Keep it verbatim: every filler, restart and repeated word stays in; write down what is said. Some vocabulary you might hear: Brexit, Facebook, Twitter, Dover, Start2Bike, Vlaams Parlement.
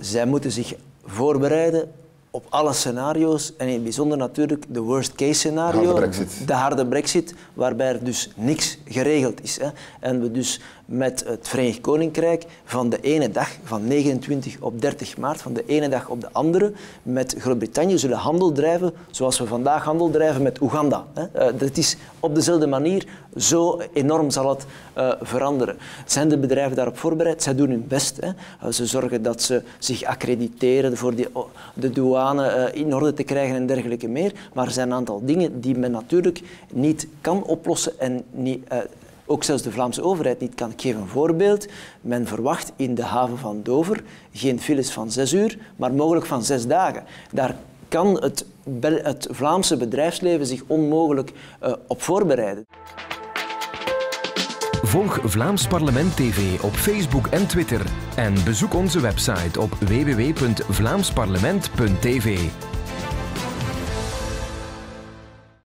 Zij moeten zich voorbereiden op alle scenario's en in het bijzonder natuurlijk de worst case scenario, de harde Brexit, de harde Brexit waarbij er dus niks geregeld is. Hè. En we dus met het Verenigd Koninkrijk van de ene dag, van negenentwintig op dertig maart, van de ene dag op de andere, met Groot-Brittannië zullen handel drijven zoals we vandaag handel drijven met Oeganda. Hè. Dat is op dezelfde manier, zo enorm zal het uh, veranderen. Zijn de bedrijven daarop voorbereid? Zij doen hun best. Hè. Ze zorgen dat ze zich accrediteren voor die, de douane in orde te krijgen en dergelijke meer. Maar er zijn een aantal dingen die men natuurlijk niet kan oplossen en niet, eh, ook zelfs de Vlaamse overheid niet kan. Ik geef een voorbeeld. Men verwacht in de haven van Dover geen files van zes uur, maar mogelijk van zes dagen. Daar kan het, het Vlaamse bedrijfsleven zich onmogelijk eh, op voorbereiden. Volg Vlaams Parlement T V op Facebook en Twitter en bezoek onze website op w w w punt vlaams parlement punt t v.